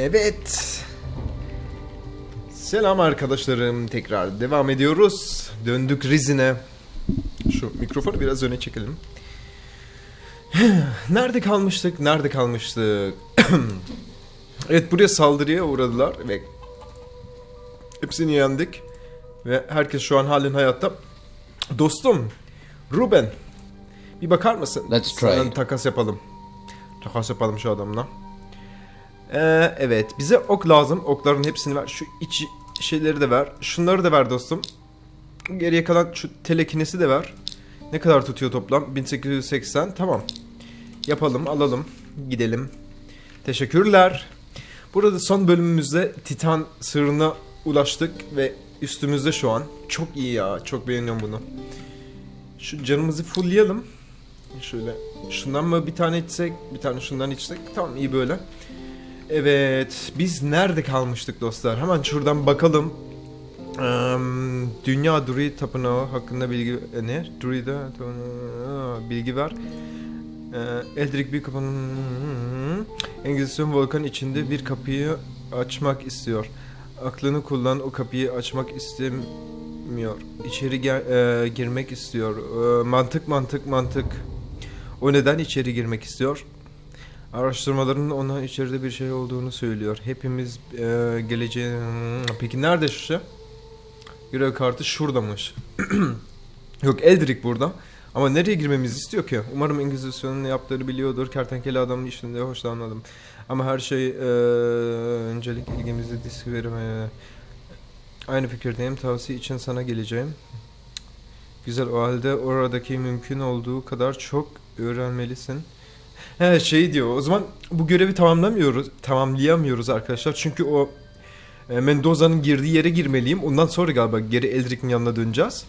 Evet. Selam arkadaşlarım. Tekrar devam ediyoruz. Döndük Risen'e. Şu mikrofonu biraz öne çekelim. Nerede kalmıştık? Evet, buraya saldırıya uğradılar ve hepsini yendik. Ve herkes şu an halen hayatta. Dostum, Ruben, bir bakar mısın? Sana takas yapalım. Takas yapalım şu adamla. Evet, bize ok lazım. Okların hepsini ver. Şu iç şeyleri de ver. Şunları da ver dostum. Geriye kalan şu telekinesi de ver. Ne kadar tutuyor toplam? 1880. Tamam. Yapalım, alalım. Gidelim. Teşekkürler. Burada son bölümümüzde Titan sırrına ulaştık ve üstümüzde şu an. Çok iyi ya. Çok beğeniyorum bunu. Şu canımızı fullleyelim. Şöyle. Şundan mı bir tane içsek? Bir tane şundan içsek. Tamam, iyi böyle. Evet. Biz nerede kalmıştık dostlar? Hemen şuradan bakalım. Dünya Druid Tapınağı hakkında bilgi... Ne? Druid'e bilgi ver. Eldrik bir kapının... Engizisyon volkan içinde bir kapıyı açmak istiyor. Aklını kullan, o kapıyı açmak istemiyor. İçeri girmek istiyor. Mantık. O neden içeri girmek istiyor? Araştırmaların ona içeride bir şey olduğunu söylüyor. Hepimiz geleceğe... Peki nerede şu şey? Görev kartı şuradamış. Yok, Eldrik burada. Ama nereye girmemizi istiyor ki? Umarım Engizisyon'un ne yaptığını biliyordur. Kertenkele adamın işinde hoşlanmadım. Ama her şey öncelik ilgimizi diskvermeye. Aynı fikirdeyim. Tavsiye için sana geleceğim. Güzel, o halde oradaki mümkün olduğu kadar çok öğrenmelisin. He, şey diyor. O zaman bu görevi tamamlayamıyoruz arkadaşlar. Çünkü o Mendoza'nın girdiği yere girmeliyim. Ondan sonra galiba geri Eldrik'in yanına döneceğiz.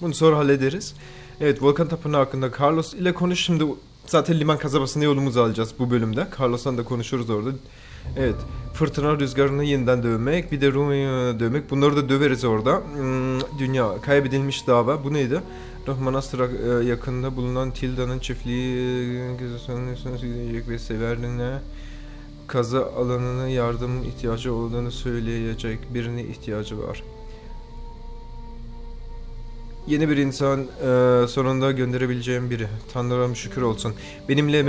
Bunu sonra hallederiz. Evet, Volkan Tapınağı hakkında Carlos ile konuş. Şimdi zaten Liman Kasabası'na yolumuzu alacağız bu bölümde. Carlos'tan da konuşuruz orada. Evet, fırtına rüzgarını yeniden dövmek. Bir de Rumen'i dövmek. Bunları da döveriz orada. Dünya, kaybedilmiş dava. Bu neydi? Manastır'a yakında bulunan Tilda'nın çiftliği ve Severin'e kaza alanına yardım ihtiyacı olduğunu söyleyecek birine ihtiyacı var. Yeni bir insan sonunda gönderebileceğim biri. Tanrı'm şükür olsun. Benimle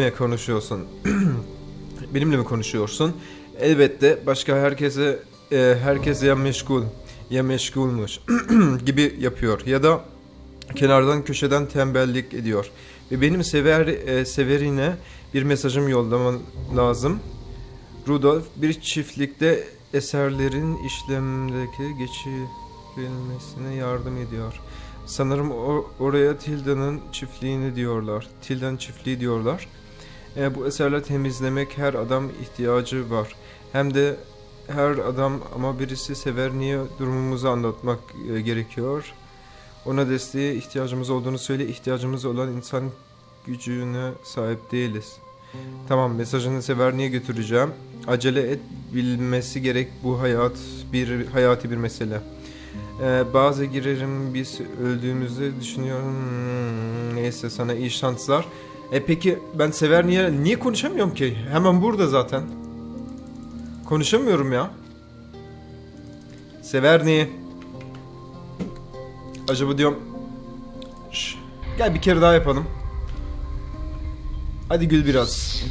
mi konuşuyorsun? Elbette, başka herkese ya meşgulmuş gibi yapıyor ya da kenardan köşeden tembellik ediyor. Ve benim Severin'e bir mesajım yollaman lazım. Rudolf, bir çiftlikte eserlerin işlemdeki geçirilmesine yardım ediyor. Sanırım oraya Tilda'nın çiftliğini diyorlar. Tilda'nın çiftliği diyorlar. Bu eserler temizlemek her adam ihtiyacı var. Hem de her adam, ama birisi Severin'e durumumuzu anlatmak gerekiyor. Ona desteğe ihtiyacımız olduğunu söyle. İhtiyacımız olan insan gücüne sahip değiliz. Tamam, mesajını Severin'e götüreceğim. Acele et, bilmesi gerek bu hayati bir mesele. Bazı girerim biz öldüğümüzü düşünüyorum. Neyse, sana iyi şanslar. Peki ben Severin'e niye konuşamıyorum ki? Hemen burada zaten. Konuşamıyorum ya. Severin'e. Acaba diyorum. Şş, gel bir kere daha yapalım. Hadi gül biraz.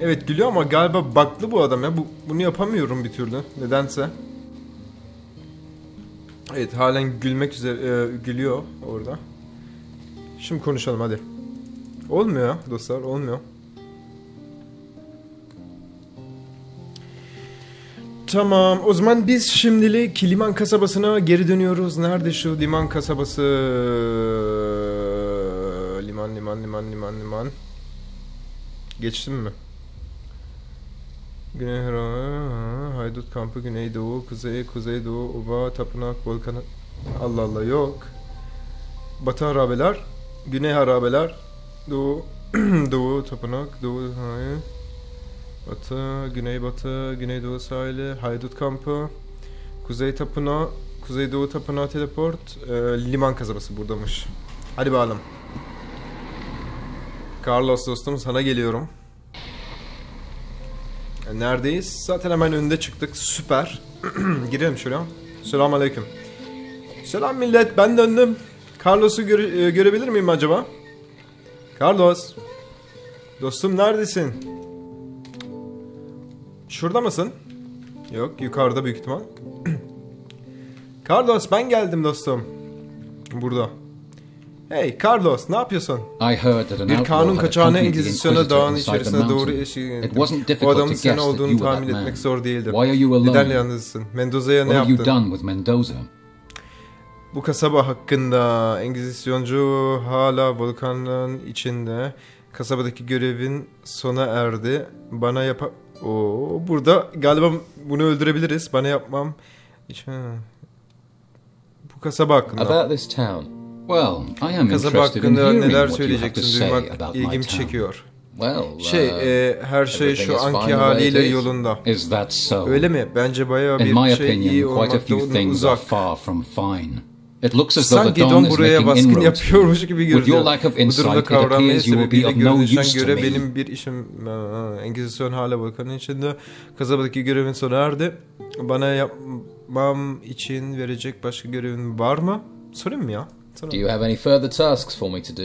Evet, gülüyor ama galiba bug'lı bu adam ya. Bunu yapamıyorum bir türlü. Nedense. Evet, halen gülmek üzere gülüyor orada. Şimdi konuşalım hadi. Olmuyor dostlar, olmuyor. Tamam, o zaman biz şimdilik Liman Kasabası'na geri dönüyoruz. Nerede şu Liman Kasabası? Liman. Geçtim mi? Güney Haydut Kampı, Güneydoğu, Kuzeydoğu, Oba, Tapınak, Volkan... Allah Allah, yok. Batı harabeler, Güney harabeler, Doğu Tapınak, Doğu... Hayır. Batı, Güneydoğu sahili, Haydut Kampı, Kuzey Tapınağı, Kuzeydoğu Tapınağı teleport, Liman Kasabası buradamış. Hadi bakalım. Carlos dostum, sana geliyorum. Neredeyiz? Zaten hemen önünde çıktık. Süper. Girelim şuraya. Selamünaleyküm. Selam millet, ben döndüm. Carlos'u görebilir miyim acaba? Carlos. Dostum neredesin? Şurada mısın? Yok, yukarıda büyük ihtimal. Carlos, ben geldim dostum. Burada. Hey Carlos, ne yapıyorsun? Bir kanun kaçağını Engizisyon'a dağın içerisine doğru eşiğin. Bu adamın sen olduğunu tahmin etmek zor değildi. Neden yalnızsın? Mendoza'ya ne yaptın? Bu kasaba hakkında Engizisyoncu hala volkanın içinde. Kasabadaki görevin sona erdi. Bana yap... Oo, burada galiba bunu öldürebiliriz. Bana yapmam... Bu kasaba hakkında. Kasaba hakkında neler söyleyeceksin duymak ilgimi çekiyor. Her şey şu anki haliyle yolunda. Öyle mi? Bence bayağı bir şey iyi olmakta uzak. Sanki Don buraya baskın yapıyormuş gibi görünüyor. Bu durumda kavramaya sebebiyle görünüşten göre benim bir işim... Engizisyon hala volkanın içinde. Kasabadaki görevin sona erdi. Bana yapmam için verecek başka görevin var mı? Sorayım mı ya? Do you have any further tasks for me to do?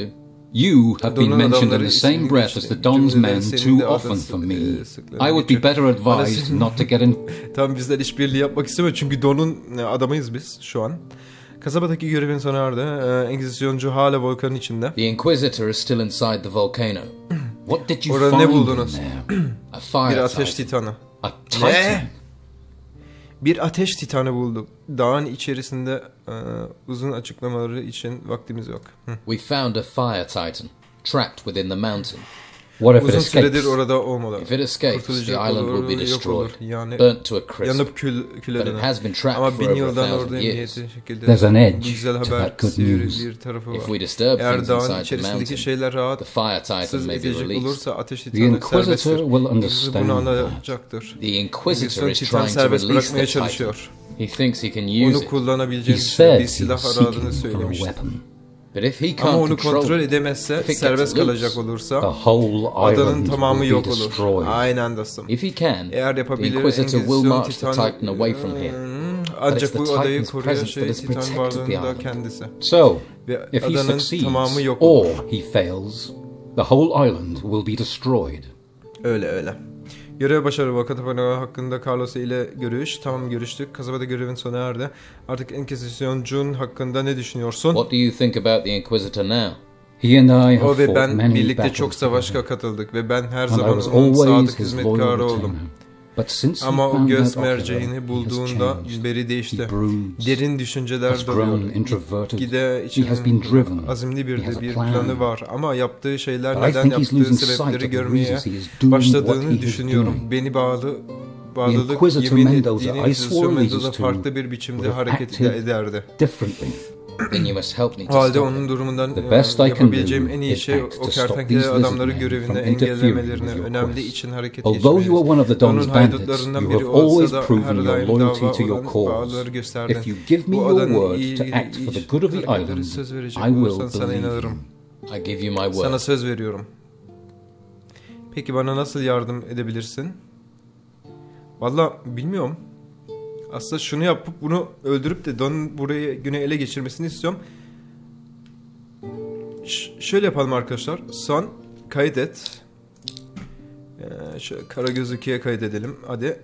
You have been mentioned in the same breath as the Don's men too often for me. I would be better advised not to get in... Tamam, bizden işbirliği yapmak istemiyor çünkü Don'un adamıyız biz şu an. Kasabadaki görevin sona erdi. Engizisyoncu hala volkanın içinde. The Inquisitor is still inside the volcano. What did you find in there? A fire titan. Bir ateş titanı. A titan? Ne? Bir ateş titanı bulduk. Dağın içerisinde uzun açıklamaları için vaktimiz yok. We found a fire titan trapped within the mountain. What if it escapes? Orada olmalı. If it escapes, the island will be destroyed, yani burnt to a crisp. Yanıp küledene. But it has been trapped for over 1,000 years. There's an edge to that good news. If we disturb things inside the mountain, the fire titan may be released. The Inquisitor will understand that. The Inquisitor is trying to release the titan. He thinks he can use it. He said he's seeking for a weapon. Ama onu kontrol edemezse, serbest kalacak olursa, adanın tamamı yok olur. Aynen dostum. Eğer yapabilir, Engizisyon Titan'ı... Ancak bu adayı koruyan şey Titan varlığının da kendisi. Ve adanın tamamı yok olur. Öyle öyle. Görev başarı. Vakatapano hakkında Carlos ile görüş. Tamam, görüştük. Kasabada görevin sona erdi. Artık Enquisition'cun hakkında ne düşünüyorsun? What do you think about the Inquisitor now? He and I have fought many battles. Birlikte çok savaşa katıldık ve ben her zaman onun sadık hizmetkarı oldum. Ama o göz merceğini bulduğunda beri değişti. Derin düşünceler doluyor. Gide içinin azimli bir planı var. Ama yaptığı şeyler neden yaptığı sebepleri görmeye başladığını düşünüyorum. Beni bağlılık yemin ettiğini Engizisyon Mendoza farklı bir biçimde hareket ederdi. O halde onun durumundan yapabileceğim en iyi şey o kertenkele adamları görevinde engellemelerine önemli için hareket etmeyiniz. Onun haydutlarından biri olsa da her daim dava olan bağları gösterdin. Bu adanın iyi görevleri söz verecek olursan sana inanırım. Sana söz veriyorum. Peki bana nasıl yardım edebilirsin? Vallahi bilmiyorum. Aslında şunu yapıp bunu öldürüp de Don burayı güne ele geçirmesini istiyorum. Şöyle yapalım arkadaşlar. Son kaydet. Şöyle Karagöz 2'ye kaydedelim. Hadi.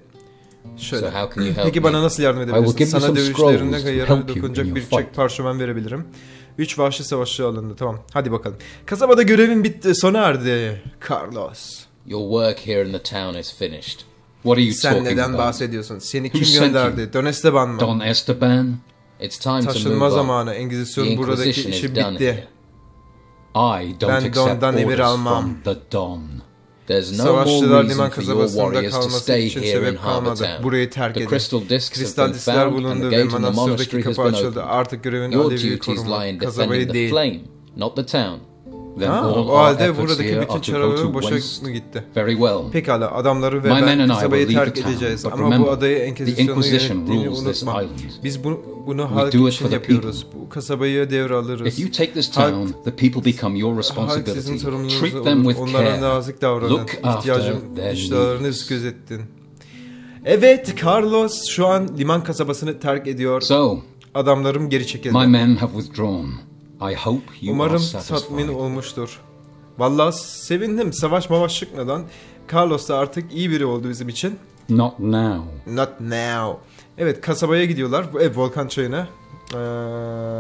Şöyle. Peki bana nasıl yardım edebilirsin? Sana dövüşlerinde kayıra dokunacak bir çek parşömen verebilirim. 3 vahşi savaşçı alındı. Tamam. Hadi bakalım. Kasabada görevin bitti. Sona erdi. Carlos. Your work here in the town is finished. Sen neden bahsediyorsun? Seni kim gönderdi? Don Esteban mı? Don Esteban. Taşınma zamanı. Engizisyon buradaki işi bitti. Ben Don'dan emir almam. Savaşçılar Liman Kasabası'nda kalması için sebep kalmadı. Burayı terk edin. Kristal diskler bulundu ve manastırdaki kapı açıldı. Artık görevin ödevi korumak. Kasabayı değil. O halde buradaki bütün çabalarım boşa gitti. Pekala, adamları ve ben kasabayı terk edeceğiz. Ama bu adayı Engizisyon'un yönettiğini unutma. Biz bunu halk için yapıyoruz. Bu kasabayı devralırız. Halk sizin sorumluluğunuz. Onlara nazik davranın. İhtiyaçlarını gözettin. Evet, Carlos şu an liman kasabasını terk ediyor. Adamlarım geri çekildi. Umarım tatmin olmuştur. Vallahi sevindim. Savaş mavaş çıkmadan Carlos da artık iyi biri oldu bizim için. Not now. Evet, kasabaya gidiyorlar. Volkan çayına.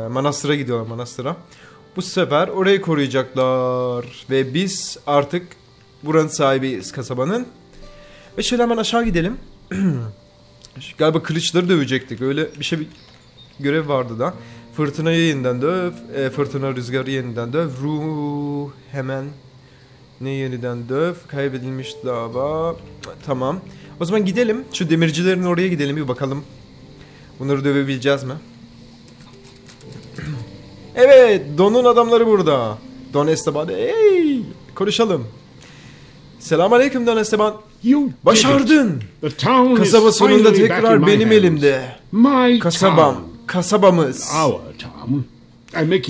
Manastıra gidiyorlar, manastıra. Bu sefer orayı koruyacaklar. Ve biz artık buranın sahibiyiz, kasabanın. Ve şöyle hemen aşağı gidelim. Galiba kılıçları dövecektik. Öyle bir şey, bir görev vardı da. Fırtınayı yeniden döv, fırtına rüzgarı yeniden döv, ruh hemen ne yeniden döv, kaybedilmiş dava, tamam. O zaman gidelim, şu demircilerin oraya gidelim bir bakalım. Bunları dövebileceğiz mi? Evet, Don'un adamları burada. Don Esteban, hey, konuşalım. Selamünaleyküm Don Esteban. Başardın. Kasaba sonunda tekrar benim elimde. Kasabamız.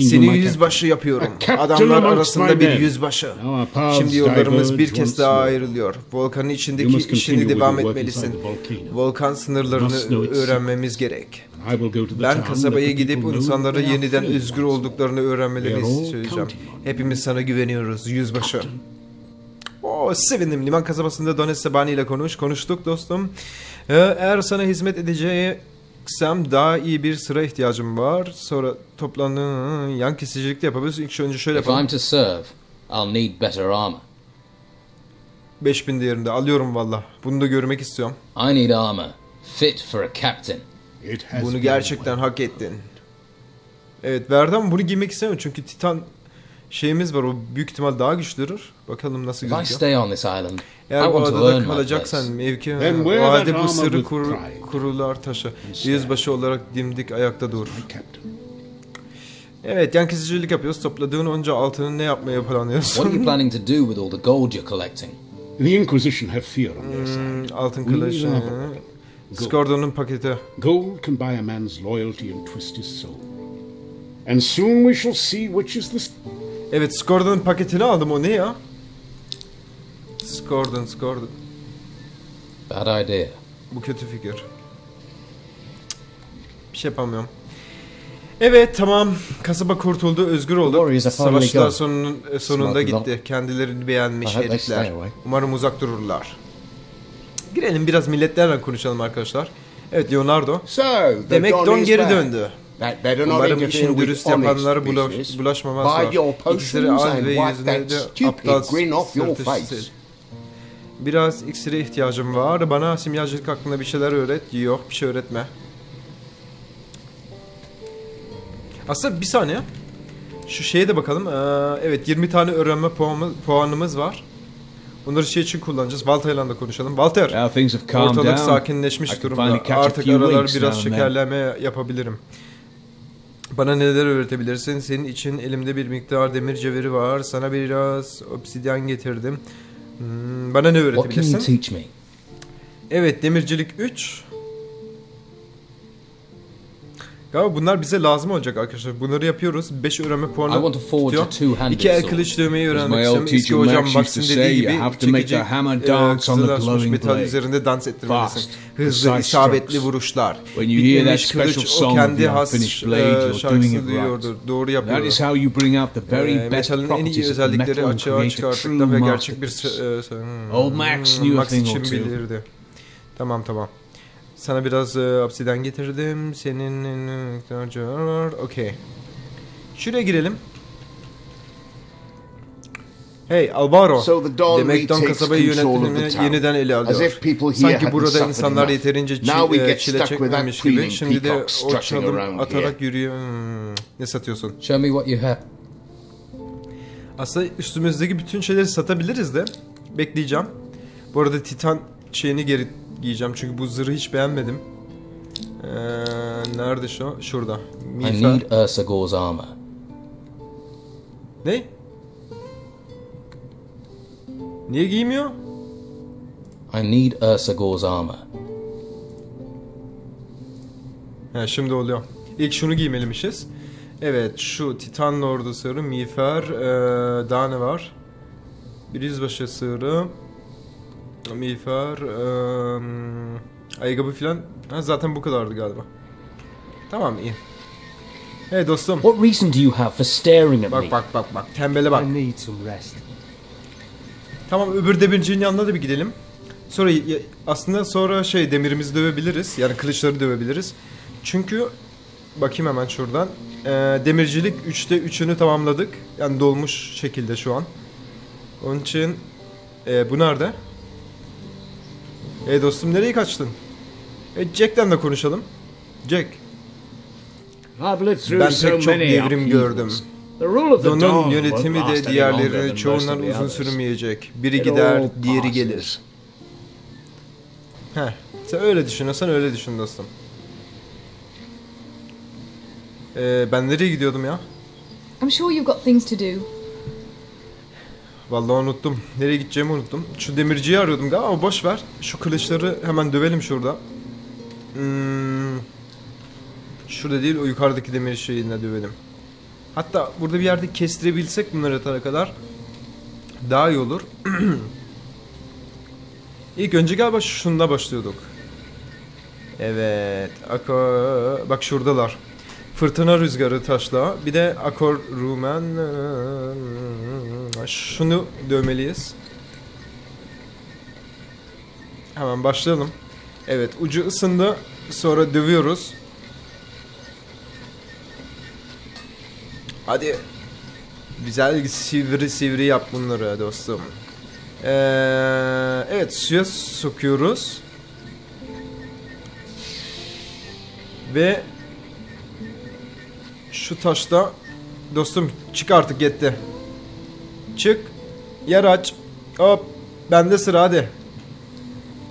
Seni yüzbaşı yapıyorum. Adamlar arasında bir yüzbaşı. Şimdi yollarımız bir kez daha ayrılıyor. Volkanın içindeki işini devam etmelisin. Volkan sınırlarını öğrenmemiz gerek. Ben kasabaya gidip insanlara yeniden özgür olduklarını öğrenmelerini söyleyeceğim. Hepimiz sana güveniyoruz yüzbaşı. Sevindim. Liman kasabasında Don Esteban ile konuştuk dostum. Eğer sana hizmet edeceği daha iyi bir sıra ihtiyacım var. Sonra toplanın, yan kesicilik de yapabiliriz. İlk önce şöyle yapalım. 5000 değerinde alıyorum valla. Bunu da görmek istiyorum. Bunu gerçekten hak ettin. Evet, verdi ama bunu giymek istemiyorum çünkü Titan şeyimiz var, o büyük ihtimal daha güçlüdür. Bakalım nasıl gözüküyor. Eğer bu adada kalacaksan mevki, o halde bu sırrı kurular taşı. Yüzbaşı olarak dimdik ayakta dur. Evet, yan kesicilik yapıyoruz. Topladığın onca altını ne yapmaya planlıyorsun? Altın kılıç. Skordon'un paketi. Evet, Skordon'un paketini aldım, o ne ya? Skordon. Bad idea. Bu kötü fikir. Bir şey yapamıyorum. Evet, tamam. Kasaba kurtuldu, özgür oldu. Savaşlar sonunda gitti. Kendilerini beğenmiş herifler. Umarım uzak dururlar. Girelim biraz milletlerle konuşalım arkadaşlar. Evet, Leonardo. Demek Don geri döndü. Umarım işini dürüst yapanlara bulaşmamaz var. İksiri al ve yüzüne de aptal sırtısı. Biraz iksire ihtiyacım var. Bana simyacılık hakkında bir şeyler öğret. Yok, bir şey öğretme. Aslında bir saniye. Şu şeye de bakalım. Evet, 20 tane öğrenme puanımız var. Bunları şey için kullanacağız. Walter'la da konuşalım. Walter, ortalık sakinleşmiş durumda. Artık araları biraz şekerleme yapabilirim. Bana neler öğretebilirsin? Senin için elimde bir miktar demir cevheri var. Sana biraz obsidyen getirdim. Bana ne öğretebilirsin? Evet, demircilik 3. Galiba bunlar bize lazım olacak arkadaşlar. Bunları yapıyoruz. 5 öğrenme puanı tutuyor. 2 el kılıç dövmeyi öğrenmek istiyorum. Eski hocam Max'in dediği gibi çekici kızılaşmış metal üzerinde dans ettirmelisin. Hızlı, isabetli vuruşlar. Bitmemiş kılıç o kendi has şarkısını duyuyordur. Doğru yapıyordur. Metal'in en iyi özellikleri açığa çıkarttıkta ve gerçek bir Max için bilirdi. Tamam. Sana biraz obsidyen getirdim. Senin ihtiyacın var. Okey. Şuraya girelim. Hey Albaro. Demek Don kasabayı yönetimini yeniden ele alıyor. Sanki burada insanlar yeterince çile çekmemiş gibi. Şimdi de o çalım atarak yürüyor. Ne satıyorsun? Aslında üstümüzdeki bütün şeyleri satabiliriz de. Bekleyeceğim. Bu arada Titan şeyini geri giyeceğim çünkü bu zırhı hiç beğenmedim. Nerede şu? Şurada. Miğfer. Ne? Niye giymiyor? I need Ursagor's armor. He, şimdi oluyor. İlk şunu giymelimişiz. Evet, şu Titan Lordu sığırı, miğfer, daha ne var? Bir yüzbaşı sığırı, miğfer, ayakkabı filan. Zaten bu kadardı galiba. Tamam, iyi. Hey dostum. What reason do you have for staring at me? Bak, tembele bak. I need some rest. Tamam, öbür demircinin yanına da bir gidelim. Sonra aslında sonra şey, demirimizi dövebiliriz. Yani kılıçları dövebiliriz. Çünkü bakayım hemen şuradan. Demircilik 3'te 3'ünü tamamladık. Yani dolmuş şekilde şu an. Onun için bu nerede? Hey dostum, nereye kaçtın? Jack'ten de konuşalım. Jack. Ben pek çok devrim gördüm. Don'un yönetimi de diğerlerinin çoğundan uzun sürmeyecek. Biri gider, diğeri gelir. Heh, sen öyle düşünüyorsan öyle düşün dostum. Ben nereye gidiyordum ya? I'm sure you've got things to do. Vallahi unuttum. Nereye gideceğimi unuttum. Şu demirciyi arıyordum galiba ama boş ver. Şu kılıçları hemen dövelim şurada. Şurada değil, o yukarıdaki demir şeyine dövelim. Hatta burada bir yerde kestirebilsek bunları atana kadar daha iyi olur. İlk önce galiba şunda başlıyorduk. Evet. Bak şuradalar. Fırtına rüzgarı taşla. Bir de akor rumen. Şunu dövmeliyiz. Hemen başlayalım. Evet, ucu ısındı. Sonra dövüyoruz. Hadi. Güzel sivri yap bunları dostum. Evet, suya sokuyoruz. Ve şu taşta dostum, çık artık, yetti. Çık. Yer aç. Hop. Bende sıra, hadi.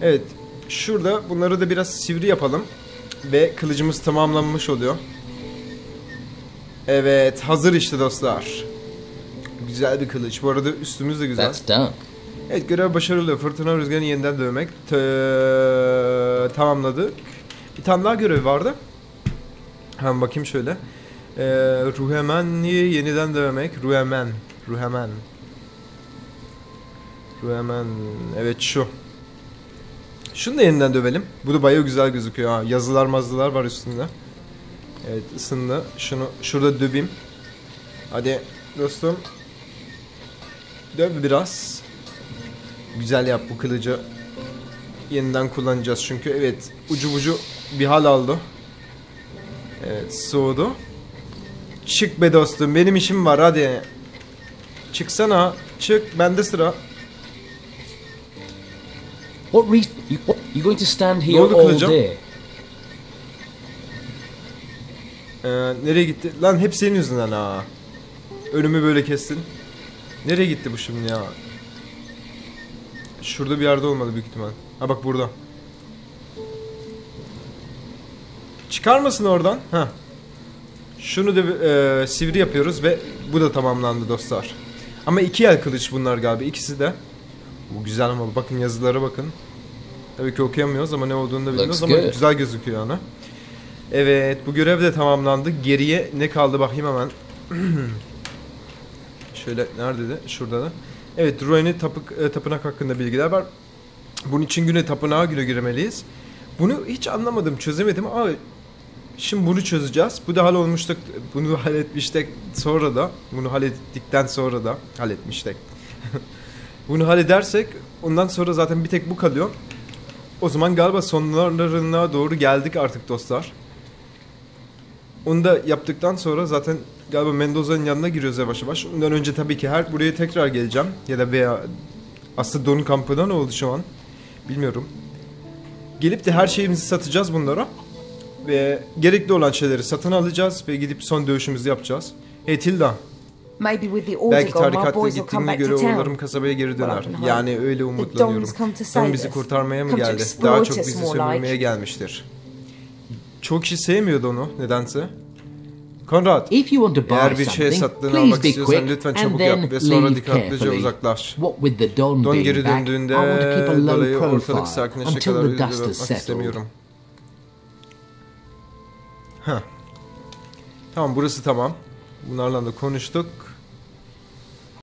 Evet. Şurada bunları da biraz sivri yapalım. Ve kılıcımız tamamlanmış oluyor. Evet. Hazır işte dostlar. Güzel bir kılıç. Bu arada üstümüz de güzel. Evet, görev başarılı. Fırtına rüzgarını yeniden dövmek. Tamamladık. Bir tane daha görev vardı. Hemen bakayım şöyle. Ruhemen'i yeniden dövmek. Ruhemen. Evet şu. Şunu da yeniden dövelim. Bu da bayağı güzel gözüküyor ha. Yazılar mazılar var üstünde. Evet, ısındı. Şunu şurada döveyim. Hadi dostum. Döv biraz. Güzel yap bu kılıcı. Yeniden kullanacağız çünkü. Evet, ucu bucu bir hal aldı. Evet, soğudu. Çık be dostum, benim işim var, hadi. Çıksana, çık, bende sıra. You going to stand here all day? Nereye gitti? Lan hep senin yüzünden ha. Önümü böyle kestin. Nereye gitti bu şimdi ya? Şurada bir yerde olmadı büyük ihtimal. Ha bak burada. Çıkar mısın oradan? Ha. Şunu da sivri yapıyoruz ve bu da tamamlandı dostlar. Ama iki el kılıç bunlar galiba, ikisi de. Bu güzel ama bakın yazılara bakın. Tabii ki okuyamıyoruz ama ne olduğunu da bilmiyoruz ama güzel gözüküyor yani. Evet, bu görev de tamamlandı. Geriye ne kaldı bakayım hemen. Şöyle nerede de? Şurada da. Evet, Druid'in tapınak hakkında bilgiler var. Bunun için tapınağa girmeliyiz. Bunu hiç anlamadım, çözemedim ama şimdi bunu çözeceğiz. Bu da hallolmuştuk. Bunu halletmiştik sonra da. Bunu hallettikten sonra da halletmiştik. Bunu halledersek ondan sonra zaten bir tek bu kalıyor. O zaman galiba sonlarına doğru geldik artık dostlar. Onu da yaptıktan sonra zaten galiba Mendoza'nın yanına giriyoruz yavaş yavaş. Ondan önce tabii ki buraya tekrar geleceğim. Ya da veya aslında Don kampına ne oldu şu an? Bilmiyorum. Gelip de her şeyimizi satacağız bunlara. Ve gerekli olan şeyleri satın alacağız ve gidip son dövüşümüzü yapacağız. Hey Tilda. Belki tarikatla gittiğime göre oğullarım kasabaya geri döner. Yani öyle umutlanıyorum. Don bizi kurtarmaya mı geldi? Daha çok bizi sömürmeye gelmiştir. Çok kişi sevmiyordu onu nedense. Conrad, eğer bir şey sattığını almak istiyorsan lütfen çabuk yap ve sonra dikkatlice uzaklaş. Don geri döndüğünde balayı ortalık sakinleşe kadar yürütmek istemiyorum. Heh. Tamam, burası tamam. Bunlarla da konuştuk.